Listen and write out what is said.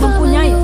mempunyai